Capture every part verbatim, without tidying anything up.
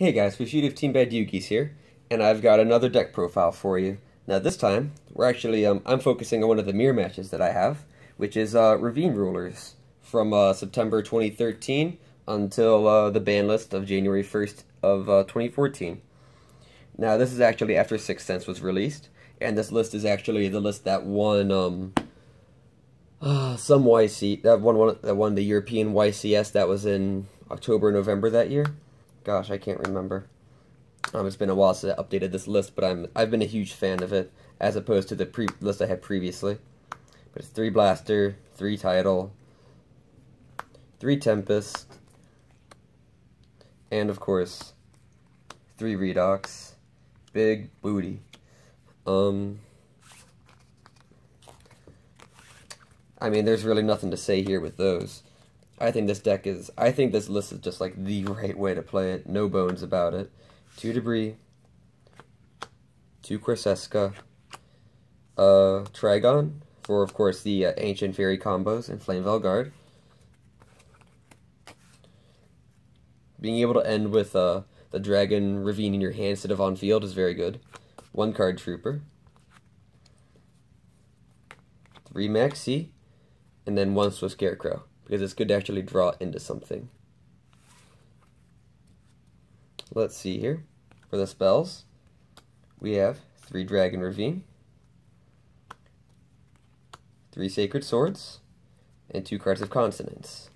Hey guys, Fishy of Team Bad Yugi's here, and I've got another deck profile for you. Now this time, we're actually, um, I'm focusing on one of the mirror matches that I have, which is uh, Ravine Rulers, from uh, September twenty thirteen until uh, the ban list of January first of uh, twenty fourteen. Now this is actually after Sixth Sense was released, and this list is actually the list that won, um, uh, some Y C, that won, won, that won the European Y C S that was in October, November that year. Gosh, I can't remember. Um, it's been a while since I updated this list, but I'm I've been a huge fan of it as opposed to the pre list I had previously. But it's three Blaster, three Tidal, three Tempest, and of course three Redox. Big booty. Um, I mean, there's really nothing to say here with those. I think this deck is, I think this list is just like the right way to play it, no bones about it. Two Debris, two Quirsesca, uh, Trigon, for of course the uh, Ancient Fairy combos, and Flamevel Guard. Being able to end with uh, the Dragon Ravine in your hand instead of on field is very good. One Card Trooper, three Maxi, and then one Swiss Scarecrow, because it's good to actually draw into something. Let's see here. For the spells, we have three Dragon Ravine, three Sacred Swords, and two Cards of Consonants.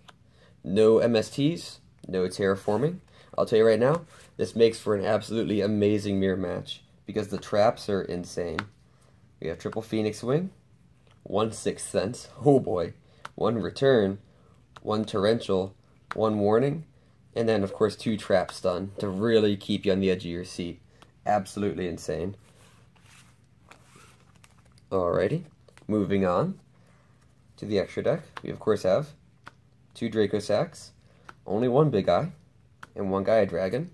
No M S Ts, no terraforming. I'll tell you right now, this makes for an absolutely amazing mirror match, because the traps are insane. We have triple Phoenix Wing, one Sixth Sense, oh boy, one Return, one Torrential, one Warning, and then of course two Trap Stun to really keep you on the edge of your seat. Absolutely insane. Alrighty, moving on to the extra deck. We of course have two Draco Sacks, only one Big Eye, and one Gaia Dragon.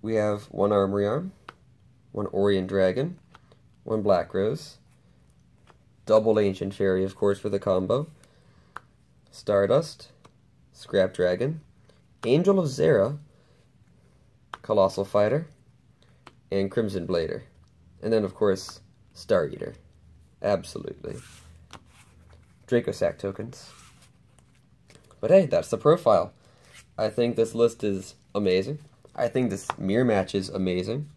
We have one Armory Arm, one Orion Dragon, one Black Rose, double Ancient Fairy of course for the combo, Stardust, Scrap Dragon, Angel of Zera, Colossal Fighter, and Crimson Blader. And then, of course, Star Eater. Absolutely. Draco Sack tokens. But hey, that's the profile. I think this list is amazing. I think this mirror match is amazing.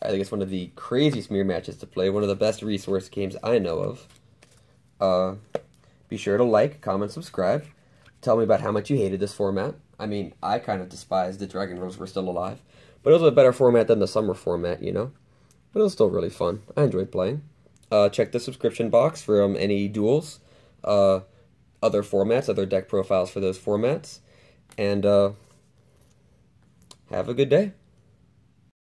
I think it's one of the craziest mirror matches to play. One of the best resource games I know of. Uh, be sure to like, comment, subscribe. Tell me about how much you hated this format. I mean, I kind of despised the Dragon Ravine were still alive, but it was a better format than the summer format, you know? But it was still really fun. I enjoyed playing. Uh, check the subscription box for um, any duels, uh, other formats, other deck profiles for those formats, and uh, have a good day.